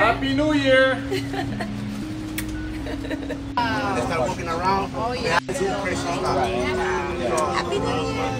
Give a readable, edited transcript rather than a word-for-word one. Happy New Year! They start walking around. Oh, yeah. It's crazy stuff. Happy New Year!